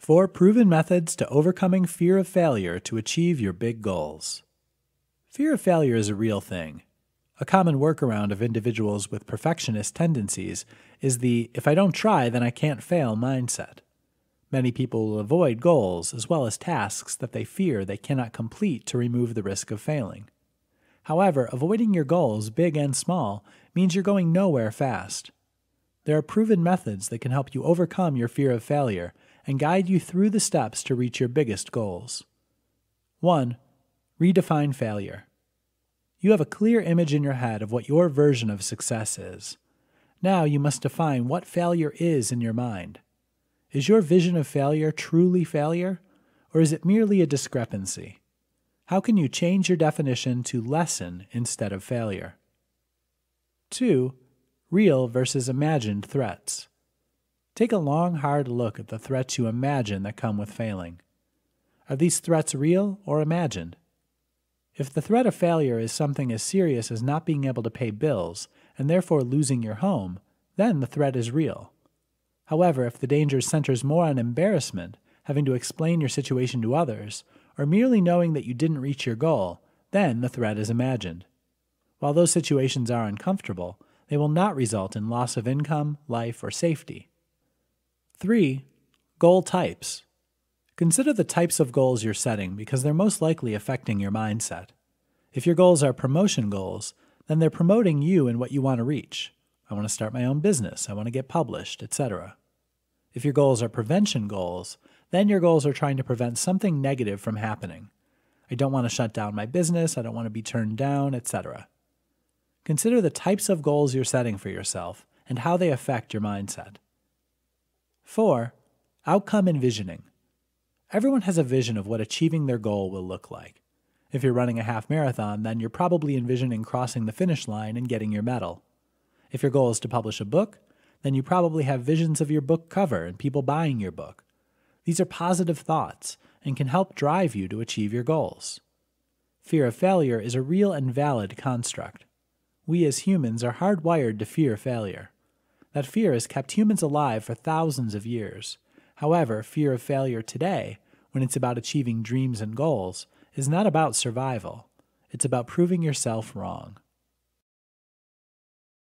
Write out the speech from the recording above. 4 proven methods to overcoming fear of failure to achieve your big goals. Fear of failure is a real thing. A common workaround of individuals with perfectionist tendencies is the "if I don't try, then I can't fail" mindset. Many people will avoid goals as well as tasks that they fear they cannot complete to remove the risk of failing. However, avoiding your goals, big and small, means you're going nowhere fast. There are proven methods that can help you overcome your fear of failure and guide you through the steps to reach your biggest goals. 1. Redefine failure. You have a clear image in your head of what your version of success is. Now you must define what failure is in your mind. Is your vision of failure truly failure, or is it merely a discrepancy? How can you change your definition to lesson instead of failure? 2. Real versus imagined threats. Take a long, hard look at the threats you imagine that come with failing. Are these threats real or imagined? If the threat of failure is something as serious as not being able to pay bills, and therefore losing your home, then the threat is real. However, if the danger centers more on embarrassment, having to explain your situation to others, or merely knowing that you didn't reach your goal, then the threat is imagined. While those situations are uncomfortable, they will not result in loss of income, life, or safety. 3. Goal types. Consider the types of goals you're setting because they're most likely affecting your mindset. If your goals are promotion goals, then they're promoting you and what you want to reach. I want to start my own business, I want to get published, etc. If your goals are prevention goals, then your goals are trying to prevent something negative from happening. I don't want to shut down my business, I don't want to be turned down, etc. Consider the types of goals you're setting for yourself and how they affect your mindset. 4. Outcome envisioning. Everyone has a vision of what achieving their goal will look like. If you're running a half marathon, then you're probably envisioning crossing the finish line and getting your medal. If your goal is to publish a book, then you probably have visions of your book cover and people buying your book. These are positive thoughts and can help drive you to achieve your goals. Fear of failure is a real and valid construct. We as humans are hardwired to fear failure. That fear has kept humans alive for thousands of years. However, fear of failure today, when it's about achieving dreams and goals, is not about survival. It's about proving yourself wrong.